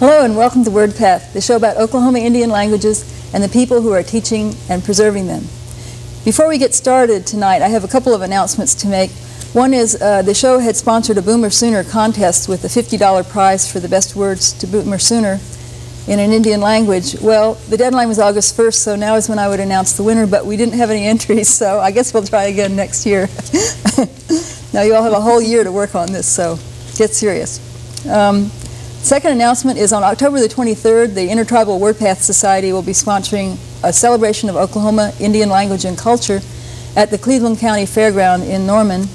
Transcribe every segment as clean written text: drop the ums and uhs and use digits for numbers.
Hello and welcome to WordPath, the show about Oklahoma Indian languages and the people who are teaching and preserving them. Before we get started tonight, I have a couple of announcements to make. One is the show had sponsored a Boomer Sooner contest with a $50 prize for the best words to Boomer Sooner in an Indian language. Well, the deadline was August 1st, so now is when I would announce the winner, but we didn't have any entries, so I guess we'll try again next year. Now you all have a whole year to work on this, so get serious. Second announcement is on October the 23rd, the Intertribal WordPath Society will be sponsoring a celebration of Oklahoma Indian language and culture at the Cleveland County Fairground in Norman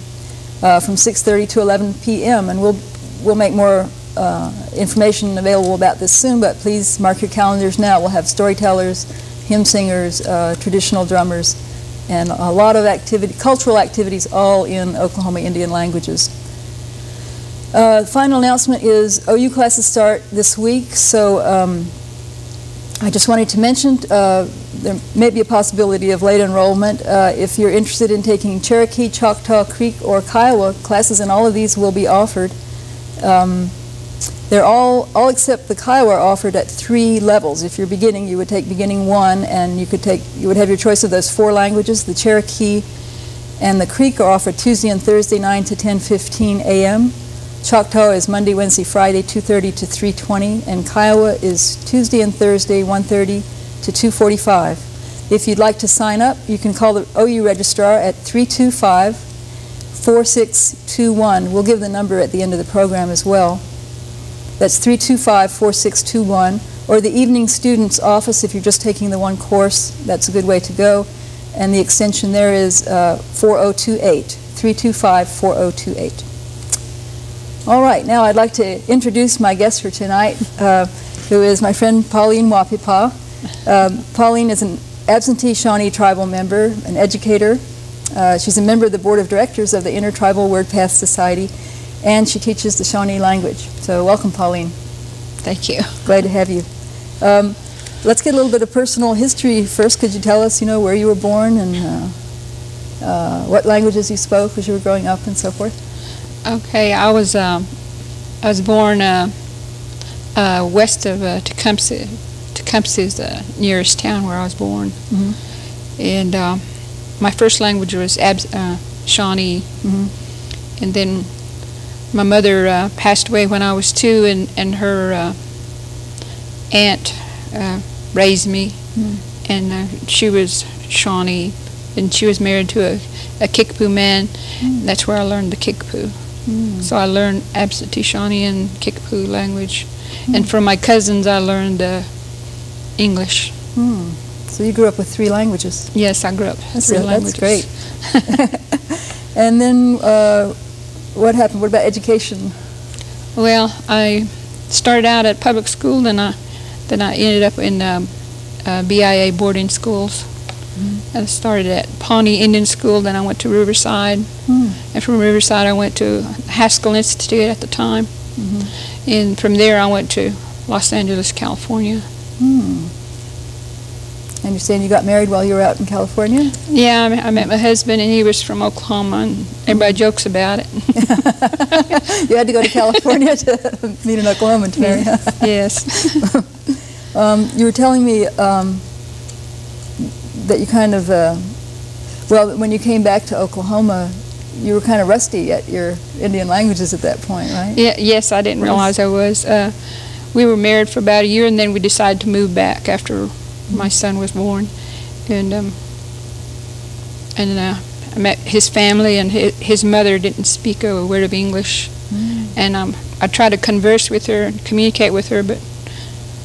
from 6:30 to 11 p.m. And we'll make more information available about this soon, but please mark your calendars now. We'll have storytellers, hymn singers, traditional drummers, and a lot of cultural activities, all in Oklahoma Indian languages. The final announcement is OU classes start this week, so I just wanted to mention there may be a possibility of late enrollment. If you're interested in taking Cherokee, Choctaw, Creek, or Kiowa, classes in all of these will be offered. They're all except the Kiowa are offered at 3 levels. If you're beginning, you would take beginning 1, and you would have your choice of those 4 languages. The Cherokee and the Creek are offered Tuesday and Thursday, 9 to 10:15 a.m. Choctaw is Monday, Wednesday, Friday, 2:30 to 3:20, and Kiowa is Tuesday and Thursday, 1:30 to 2:45. If you'd like to sign up, you can call the OU registrar at 325-4621. We'll give the number at the end of the program as well. That's 325-4621, or the evening student's office if you're just taking the 1 course. That's a good way to go, and the extension there is 4028, 325-4028. All right, now I'd like to introduce my guest for tonight, who is my friend Pauline Wahpepah. Pauline is an absentee Shawnee tribal member, an educator. She's a member of the board of directors of the Intertribal WordPath Society, and she teaches the Shawnee language. So welcome, Pauline. Thank you. Glad to have you. Let's get a little bit of personal history first. Could you tell us, you know, where you were born and what languages you spoke as you were growing up and so forth? Okay, I was born west of Tecumseh. Tecumseh is the nearest town where I was born, and my first language was Shawnee, and then my mother passed away when I was 2, and her aunt raised me, and she was Shawnee, and she was married to a Kickapoo man. That's where I learned the Kickapoo. So I learned absentee Shawnee and Kickapoo language, and from my cousins I learned English. So you grew up with 3 languages? Yes, I grew up with 3 languages. That's great. And then what happened? What about education? Well, I started out at public school, then I ended up in BIA boarding schools. I started at Pawnee Indian School, then I went to Riverside, and from Riverside I went to Haskell Institute at the time, and from there I went to Los Angeles, California. I understand you got married while you were out in California? Yeah, I met my husband, and he was from Oklahoma, and everybody jokes about it. You had to go to California to meet an Oklahoman to marry. Yes. You were telling me that you kind of, well, when you came back to Oklahoma, you were kind of rusty at your Indian languages at that point, right? Yeah, yes, I didn't realize I was. We were married for about a year, and then we decided to move back after my son was born. And I met his family, and his mother didn't speak a word of English. And I tried to converse with her and communicate with her, but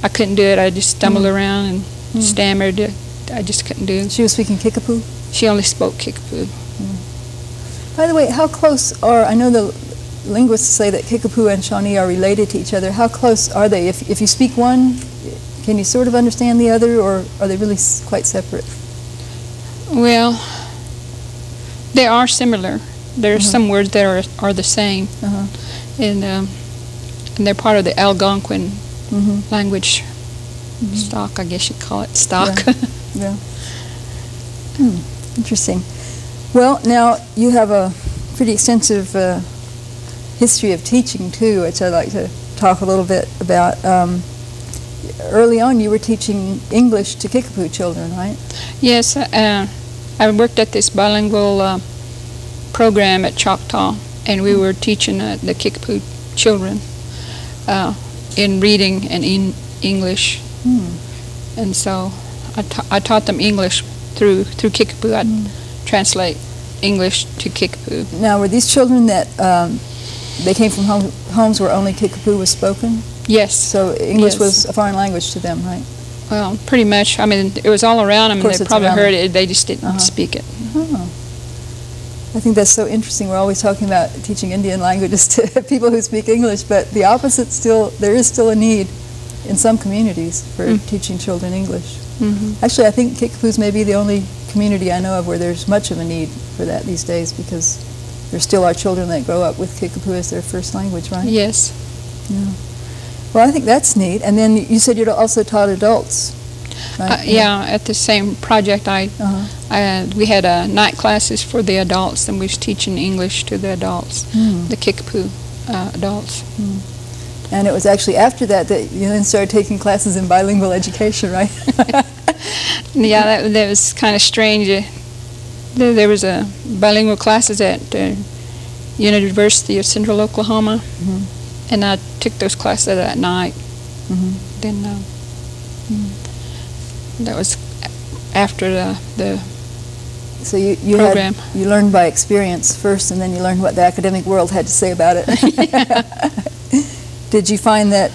I couldn't do it. I just stumbled around and stammered. I just couldn't do it. She was speaking Kickapoo? She only spoke Kickapoo. By the way, how close are, I know the linguists say that Kickapoo and Shawnee are related to each other. How close are they? If you speak one, can you sort of understand the other, or are they really quite separate? Well, they are similar. There are some words that are the same, and they're part of the Algonquin language stock, I guess you'd call it stock. Yeah. Yeah. Interesting. Well, now you have a pretty extensive history of teaching too, which I'd like to talk a little bit about early on you were teaching English to Kickapoo children, right? Yes, I worked at this bilingual program at Choctaw, and we were teaching the Kickapoo children in reading and in English. Hmm. And so I taught them English through Kickapoo. I'd translate English to Kickapoo. Now, were these children that they came from homes where only Kickapoo was spoken? Yes. So English was a foreign language to them, right? Well, pretty much. I mean, it was all around them. They probably heard it. They just didn't speak it. Oh. I think that's so interesting. We're always talking about teaching Indian languages to people who speak English, but the opposite still, there is still a need in some communities for teaching children English. Mm-hmm. Actually, I think Kickapoo's may be the only community I know of where there's much of a need for that these days, because there still are children that grow up with Kickapoo as their first language, right? Yes. Yeah. Well, I think that's neat. And then you said you'd also taught adults, right? Yeah, at the same project, we had night classes for the adults, and we was teaching English to the adults, the Kickapoo adults. Mm. And it was actually after that that you then started taking classes in bilingual education, right? Yeah, that was kind of strange. There was a bilingual classes at University of Central Oklahoma, and I took those classes that night. Then that was after the so you program. You learned by experience first, and then you learned what the academic world had to say about it. Did you find that,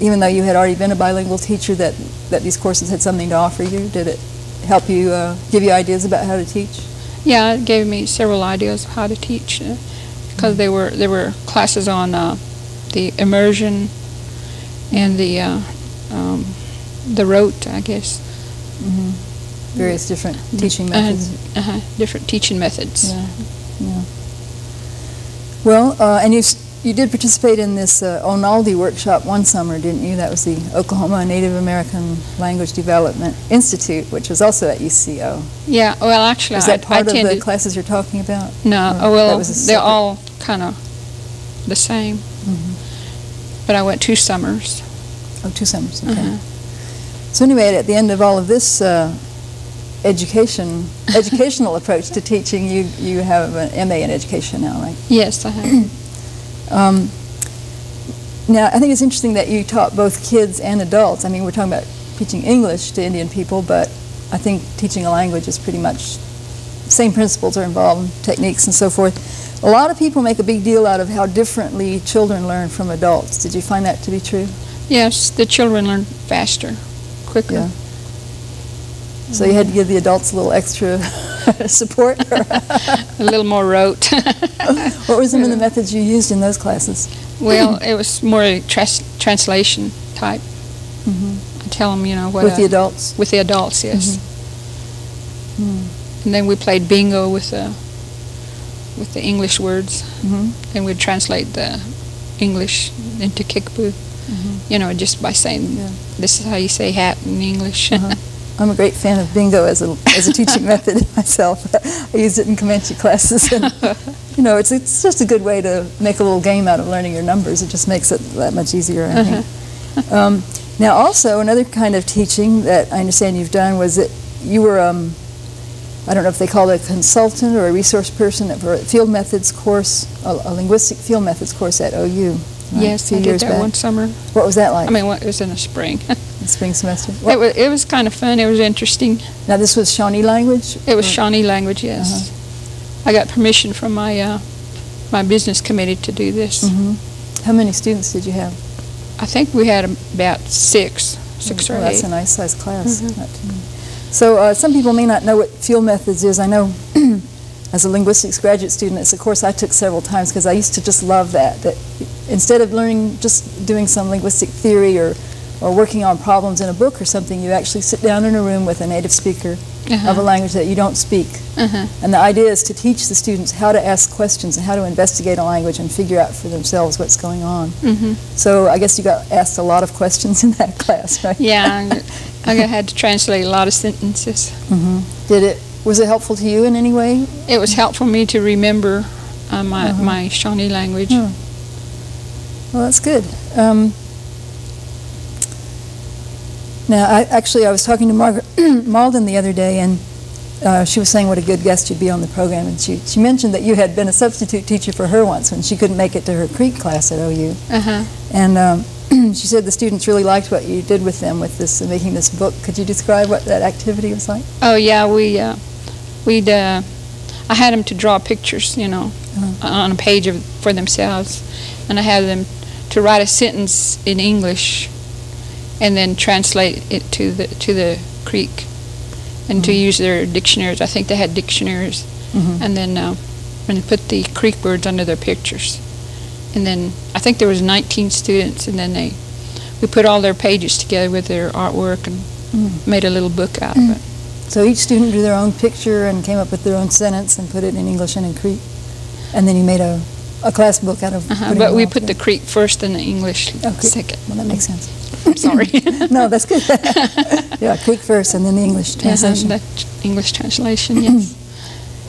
even though you had already been a bilingual teacher, that these courses had something to offer you? Did it help you, give you ideas about how to teach? Yeah, it gave me several ideas of how to teach, because there were classes on the immersion and the rote, I guess. Various different teaching methods. Different teaching methods. Yeah. Yeah. Well, and you did participate in this Onaldi workshop one summer, didn't you? That was the Oklahoma Native American Language Development Institute, which was also at UCO. Yeah, well, actually, was that part of the classes you're talking about? No, well, they're all kind of the same. But I went 2 summers. Oh, 2 summers, okay. So anyway, at the end of all of this educational approach to teaching, you have an MA in education now, right? Yes, I have. Now, I think it's interesting that you taught both kids and adults. I mean, we're talking about teaching English to Indian people, but I think teaching a language is pretty much the same principles are involved, techniques and so forth. A lot of people make a big deal out of how differently children learn from adults. Did you find that to be true? Yes, the children learn faster, quicker. Yeah. So you had to give the adults a little extra support? A little more rote. What were some of the methods you used in those classes? Well, it was more a translation type. I tell them, you know, what... With the adults? With the adults, yes. And then we played bingo with the English words. And we'd translate the English into Kickapoo, you know, just by saying, this is how you say hat in English. I'm a great fan of bingo as a teaching method myself. I used it in Comanche classes, and you know, it's just a good way to make a little game out of learning your numbers. It just makes it that much easier, I think. Now, also another kind of teaching that I understand you've done was that you were I don't know if they call it a consultant or a resource person for a field methods course, a linguistic field methods course at OU. Right? Yes, I did that one summer. What was that like? I mean, it was in the spring. The spring semester? It was kind of fun. It was interesting. Now, this was Shawnee language? It was Shawnee language, yes. I got permission from my my business committee to do this. How many students did you have? I think we had about six or eight. That's a nice-sized class. So some people may not know what field methods is. I know as a linguistics graduate student, it's a course I took several times because I used to just love that instead of learning, just doing some linguistic theory or working on problems in a book or something, you actually sit down in a room with a native speaker of a language that you don't speak. And the idea is to teach the students how to ask questions and how to investigate a language and figure out for themselves what's going on. So I guess you got asked a lot of questions in that class, right? Yeah, I had to translate a lot of sentences. Was it helpful to you in any way? It was helpful for me to remember my Shawnee language. Well, that's good. Now, I was talking to Margaret Malden the other day, and she was saying what a good guest you'd be on the program, and she mentioned that you had been a substitute teacher for her once when she couldn't make it to her Creek class at OU. And she said the students really liked what you did with them with this, making this book. Could you describe what that activity was like? Oh, yeah, I had them to draw pictures, you know, on a page for themselves, and I had them to write a sentence in English and then translate it to the Creek, and to use their dictionaries. I think they had dictionaries, and put the Creek words under their pictures. And then I think there was 19 students, and then we put all their pages together with their artwork and made a little book out of it. So each student drew their own picture and came up with their own sentence and put it in English and in Creek, and then you made a class book out of. But we put the Creek first and the English second. Well, that makes sense. I'm sorry. No, that's good. Yeah, Creek first and then the English translation. English translation, yes.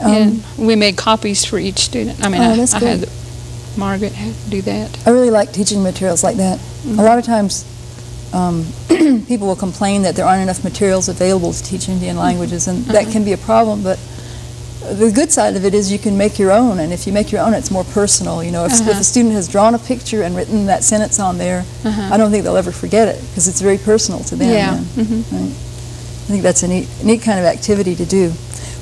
And we made copies for each student. I mean, Margaret had to do that. I really like teaching materials like that. A lot of times people will complain that there aren't enough materials available to teach Indian languages, and that can be a problem, but the good side of it is you can make your own, and if you make your own, it's more personal. You know, if a student has drawn a picture and written that sentence on there, I don't think they'll ever forget it because it's very personal to them. Yeah. Right? I think that's a neat kind of activity to do.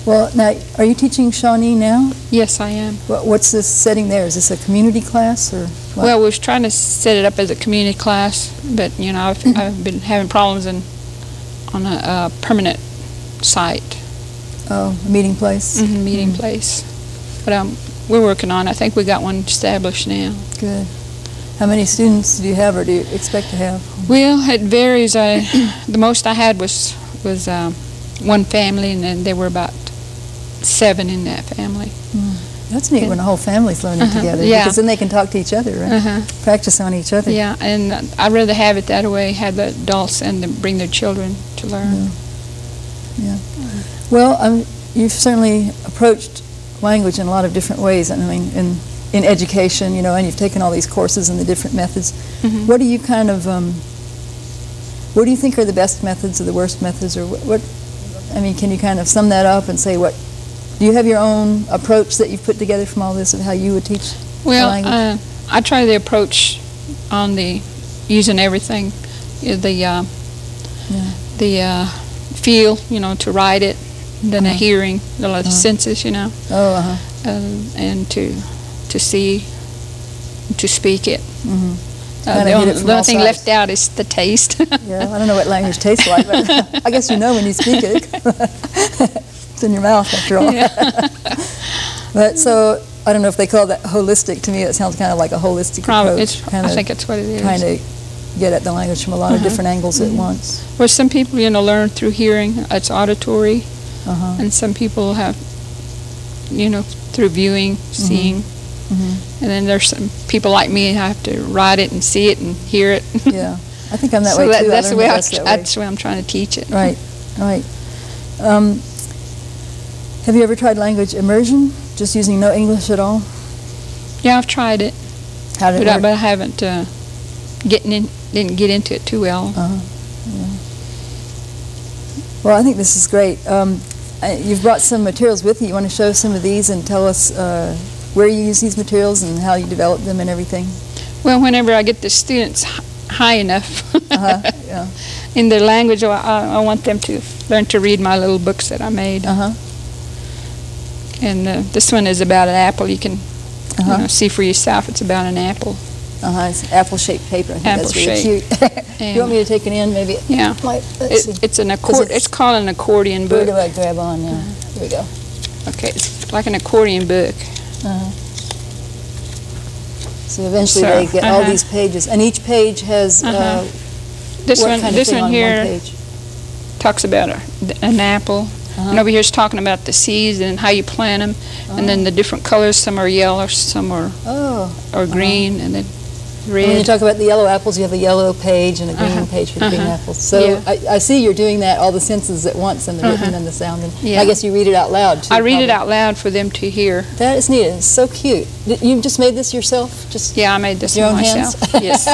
Well, now, are you teaching Shawnee now? Yes, I am. What's this setting there? Is this a community class or what? Well, we was trying to set it up as a community class, but you know, I've been having problems on a permanent site. Oh, meeting place. Meeting place. But we're working on it. I think we got one established now. Good. How many students do you have, or do you expect to have? Well, it varies. The most I had was one family, and then there were about 7 in that family. That's neat when the whole family's learning together. Yeah. Because then they can talk to each other, right? Practice on each other. Yeah, and I'd rather have it that way, have the adults and bring their children to learn. Yeah. Well, you've certainly approached language in a lot of different ways. I mean, in education, you know, and you've taken all these courses and the different methods. What do you what do you think are the best methods or the worst methods, or what? I mean, can you kind of sum that up and say what? Do you have your own approach that you've put together from all this of how you would teach language? Well, I try the approach on the using everything, the feel, you know, to write it. Than a hearing, a lot of senses, you know, and to see, to speak it. The only thing left out is the taste. Yeah, I don't know what language tastes like, but I guess you know when you speak it. It's in your mouth, after all. Yeah. But so, I don't know if they call that holistic. To me, it sounds kind of like a holistic approach. I think that's what it is. Kind of get at the language from a lot of different angles at once. Well, some people, you know, learn through hearing. It's auditory. And some people have, you know, through viewing, seeing, and then there's some people like me who have to write it and see it and hear it. Yeah, I think I'm that way too. That's the way I'm trying to teach it. Right, right. Have you ever tried language immersion, just using no English at all? Yeah, I've tried it. How did it work? But I haven't didn't get into it too well. Well, I think this is great. You've brought some materials with you. You want to show some of these and tell us where you use these materials and how you develop them and everything? Well, whenever I get the students high enough in their language, I want them to learn to read my little books that I made. And this one is about an apple. You can you know, see for yourself it's about an apple. It's apple-shaped paper. I think that's really cute. You want me to take it in, maybe? Yeah. It's called an accordion book. Where do I grab on now? Here we go. Okay, it's like an accordion book. So eventually they get all these pages, and each page has this one here talks about an apple, and over here is talking about the seeds and how you plant them, and then the different colors. Some are yellow, some are green, and then. red. When you talk about the yellow apples, you have a yellow page and a green page for the green apples. So yeah. I see you're doing that, all the senses at once, and the written and the sound. And yeah. I guess you read it out loud, too. I read it out loud for them to hear. That is neat. It's so cute. You just made this yourself? Just yeah, I made this your own myself. Hands? Yes.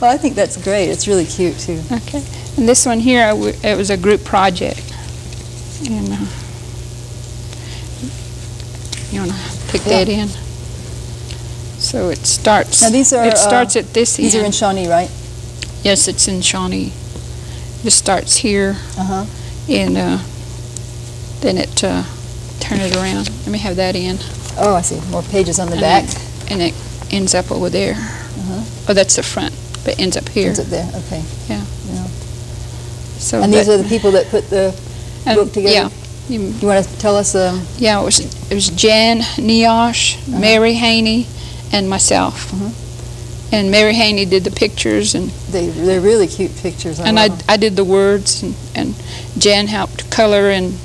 Well, I think that's great. It's really cute, too. Okay. And this one here, it was a group project. And you want to pick that in? So it starts. Now these are. It starts at this end. These are in Shawnee, right? Yes, it's in Shawnee. This starts here, and then it turn it around. Let me have that in. Oh, I see. More pages on the back, and it ends up over there. Oh, that's the front, but ends up here. Ends up there. Okay. Yeah. So. And these are the people that put the book together. Yeah. You want to tell us? Yeah, it was Jan Niosh, Mary Haney, and myself. And Mary Haney did the pictures, and they're really cute pictures. And I did the words, and Jan helped color and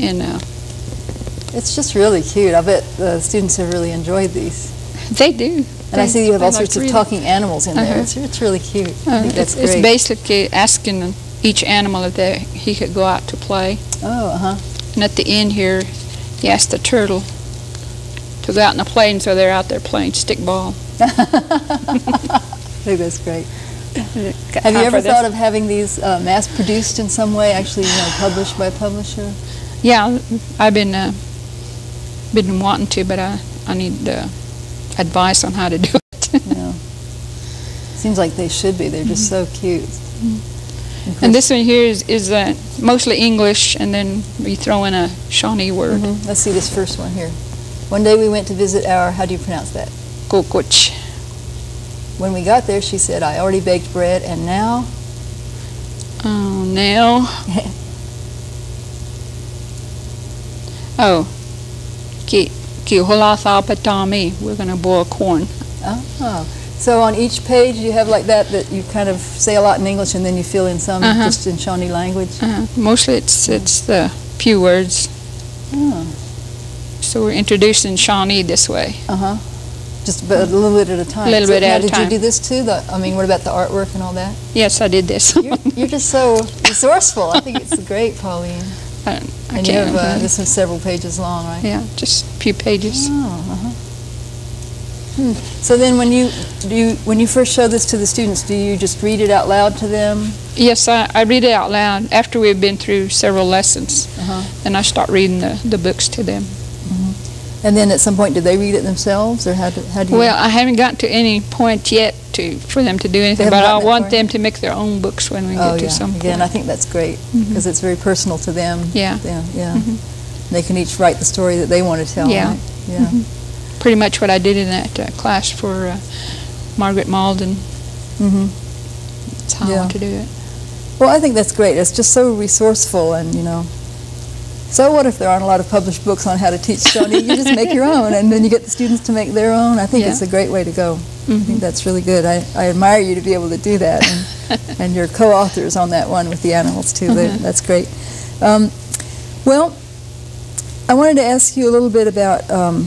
it's just really cute. I bet the students have really enjoyed these. They do. And I see you have all sorts of talking animals in there. It's really cute. I think that's great. It's basically asking each animal if he could go out to play. Oh, And at the end here, he asked the turtle to go out in the plains, so they're out there playing stickball. I think that's great. Have you ever thought of having these mass-produced in some way, actually, you know, published by a publisher? Yeah, I've been wanting to, but I need advice on how to do it. Yeah. Seems like they should be. They're just so cute. And this one here is mostly English, and then we throw in a Shawnee word. Let's see this first one here. One day we went to visit our, how do you pronounce that? Kukuch. When we got there, she said, I already baked bread, and now? Oh, now? We're going to boil corn. So on each page you have like that you kind of say a lot in English, and then you fill in some just in Shawnee language? Mostly it's the few words. So we're introducing Shawnee this way. Just a little bit at a time. A little bit at a time. Did you do this too? I mean, what about the artwork and all that? Yes, I did this. You're just so resourceful. I think it's great, Pauline. I and you have, this is several pages long, right? Yeah, just a few pages. So then when you first show this to the students, do you just read it out loud to them? Yes, I read it out loud after we've been through several lessons. Then I start reading the books to them. And then at some point, do they read it themselves, or how do you? Well, I haven't gotten to any point yet for them to do anything, but I want them to make their own books when we get to some point. Again, I think that's great, because it's very personal to them. They can each write the story that they want to tell. Right? Pretty much what I did in that class for Margaret Malden. That's how I want to do it. Well, I think that's great. It's just so resourceful, and you know. So what if there aren't a lot of published books on how to teach Shawnee? You just make your own, and then you get the students to make their own. I think it's a great way to go. I think that's really good. I admire you to be able to do that, and your co-authors on that one with the animals too. That's great. Well, I wanted to ask you a little bit about the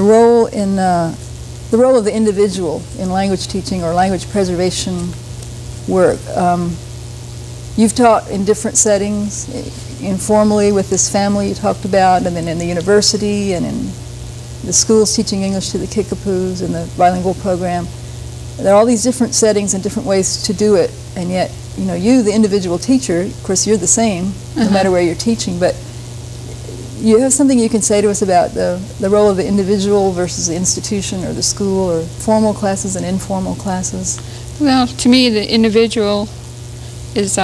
role of the individual in language teaching or language preservation work. You've taught in different settings, informally with this family you talked about, and then in the university and in the schools teaching English to the Kickapoos and the bilingual program. There are all these different settings and different ways to do it, and yet, you know, you, the individual teacher, of course you're the same no matter where you're teaching, but you have something you can say to us about the role of the individual versus the institution or the school, or formal classes and informal classes? Well, to me, the individual is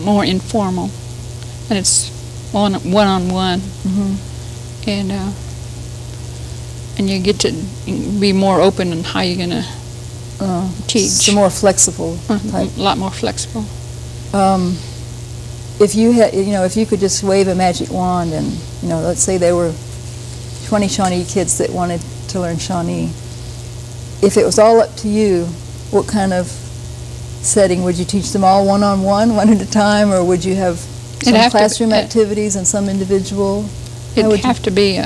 more informal, and it's one-on-one, and you get to be more open on how you're going to teach. So more flexible. A lot more flexible. If you had, you know, if you could just wave a magic wand, and you know, let's say there were 20 Shawnee kids that wanted to learn Shawnee. If it was all up to you, what kind of setting would you teach them? All one-on-one, one at a time, or would you have some classroom activities and some individual? It'd have to be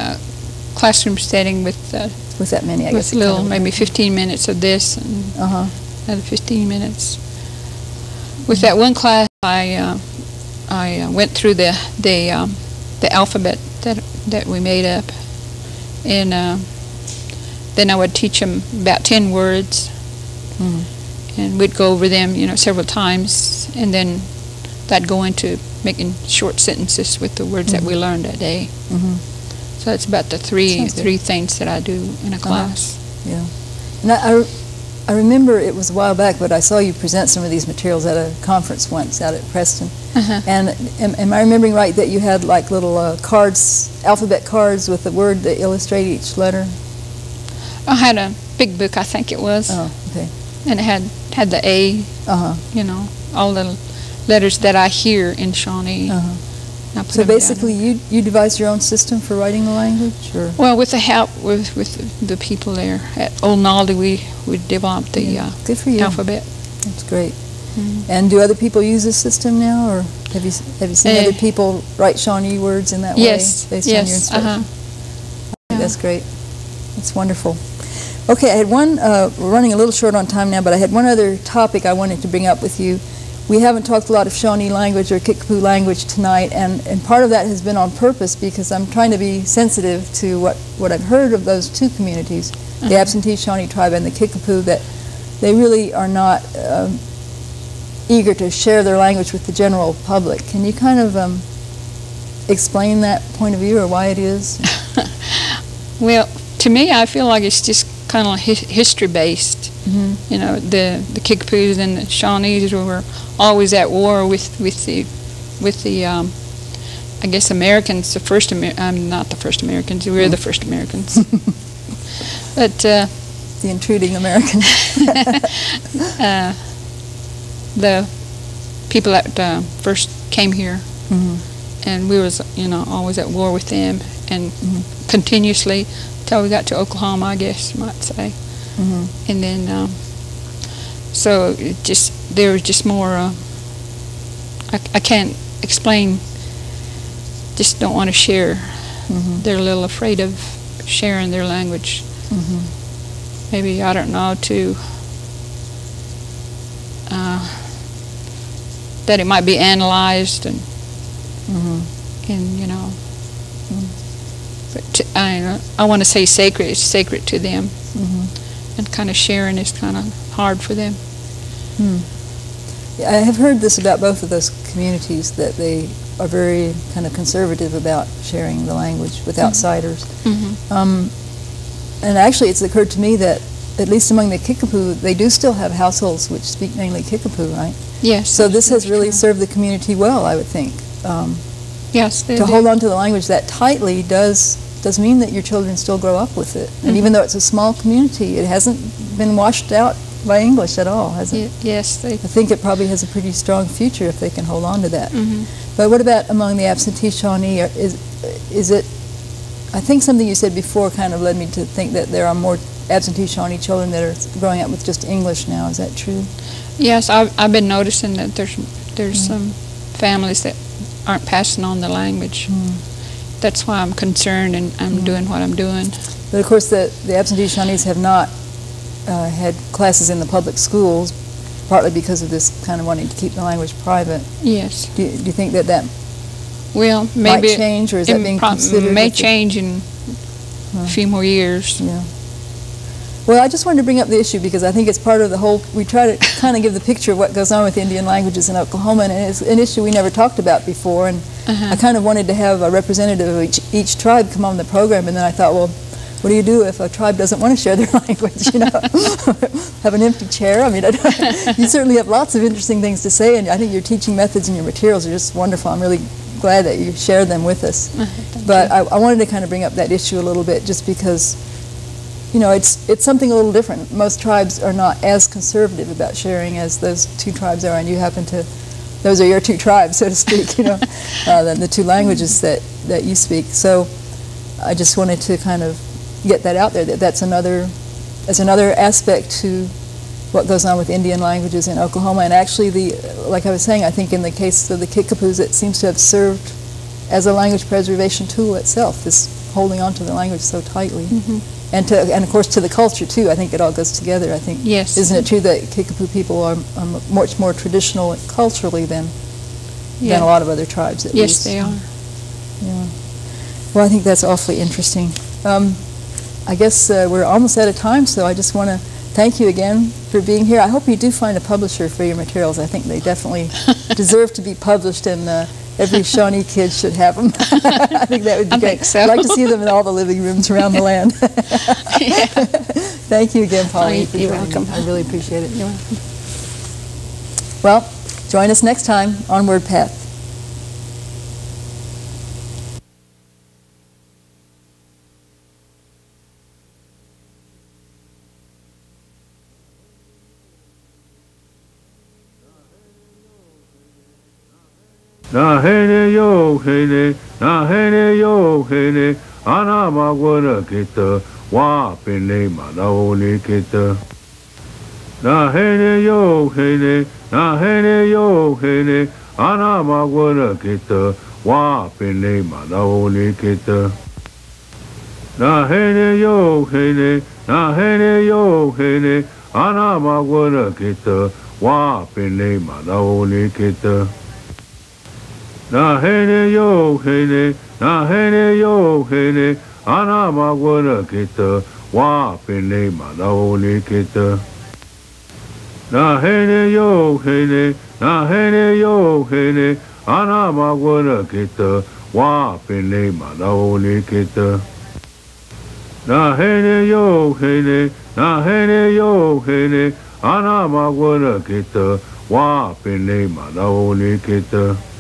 classroom setting with that many, I guess. With little, maybe 15 minutes of this and another 15 minutes. With that one class, I went through the alphabet that we made up, and then I would teach them about 10 words, and we'd go over them, you know, several times, and then that'd go into making short sentences with the words that we learned that day. So that's about the three things that I do in a class. Yeah, and I remember it was a while back, but I saw you present some of these materials at a conference once out at Preston. And am I remembering right that you had like little cards, alphabet cards with the word that illustrated each letter? I had a big book, I think it was. Oh, okay. And it had the A, you know, all the letters that I hear in Shawnee. So basically you devised your own system for writing the language? Or? Well, with the help with the people there at Onaldi, we developed the alphabet. That's great. And do other people use this system now, or have you seen other people write Shawnee words in that way based on your instruction? That's great. That's wonderful. Okay, I had one, we're running a little short on time now, but I had one other topic I wanted to bring up with you. We haven't talked a lot of Shawnee language or Kickapoo language tonight, and part of that has been on purpose because I'm trying to be sensitive to what I've heard of those two communities, the absentee Shawnee tribe and the Kickapoo, that they really are not eager to share their language with the general public. Can you kind of explain that point of view or why it is? Well, to me, I feel like it's just kind of history-based. You know, the Kickapoos and the Shawnees were always at war with the I guess Americans, the first not the first Americans, we were the first Americans. But the intruding Americans. The people that first came here, and we was, you know, always at war with them, and continuously until we got to Oklahoma, I guess you might say. And then, so it just, there was just more, I can't explain, just don't want to share. They're a little afraid of sharing their language. Maybe, I don't know, too, that it might be analyzed and you know, but I want to say sacred, it's sacred to them. And kind of sharing is kind of hard for them. Yeah, I have heard this about both of those communities, that they are very kind of conservative about sharing the language with outsiders. And actually it's occurred to me that at least among the Kickapoo, they do still have households which speak mainly Kickapoo, right? Yes. So this has really served the community well, I would think. Yes. To hold on to the language that tightly does mean that your children still grow up with it. And even though it's a small community, it hasn't been washed out by English at all, has it? Yes. I think it probably has a pretty strong future if they can hold on to that. But what about among the absentee Shawnee? Is it, I think something you said before kind of led me to think that there are more absentee Shawnee children that are growing up with just English now. Is that true? Yes, I've been noticing that there's some families that aren't passing on the language. That's why I'm concerned, and I'm doing what I'm doing. But of course, the absentee Shawnees have not had classes in the public schools, partly because of this kind of wanting to keep the language private. Yes. Do you think that maybe might change, or is that being considered? It may change in a few more years. Yeah. Well, I just wanted to bring up the issue because I think it's part of the whole, we try to kind of give the picture of what goes on with Indian languages in Oklahoma, and it's an issue we never talked about before, and I kind of wanted to have a representative of each tribe come on the program, and then I thought, well, what do you do if a tribe doesn't want to share their language, you know? Have an empty chair? I mean, you certainly have lots of interesting things to say, and I think your teaching methods and your materials are just wonderful. I'm really glad that you shared them with us. But I wanted to kind of bring up that issue a little bit just because, you know, it's something a little different. Most tribes are not as conservative about sharing as those two tribes are, and you happen to, those are your two tribes, so to speak, you know, the two languages that you speak. So I just wanted to kind of get that out there, that's another aspect to what goes on with Indian languages in Oklahoma. And actually, like I was saying, I think in the case of the Kickapoos, it seems to have served as a language preservation tool itself, this holding on to the language so tightly. Mm-hmm. And of course to the culture too. I think it all goes together. I think, yes, isn't it true that Kickapoo people are much more traditional culturally than a lot of other tribes, at least. Yes, they are. Yeah. Well, I think that's awfully interesting. I guess we're almost out of time, so I just want to thank you again for being here. I hope you do find a publisher for your materials. I think they definitely deserve to be published, and every Shawnee kid should have them. I think that would be great. Think so. I'd like to see them in all the living rooms around the land. Thank you again, Pauline. Oh, you're welcome. I really appreciate it. You're welcome. Well, join us next time on WordPath. Na hene yo hene, na hene yo hene, ana magwana kita, wapene manaone kita. Na hene yo hene, na hene yo hene, ana magwana kita, wapene manaone kita. Na hene yo hene, na hene yo hene, ana magwana kita, wapene manaone kita. Na hene yo hene, na hene yo hene, ana magwana kita, wapene manaone kita. Na hene yo hene, na hene yo hene, ana magwana kita, wapene manaone kita. Na hene yo hene, na hene yo hene, ana magwana kita, wapene manaone kita.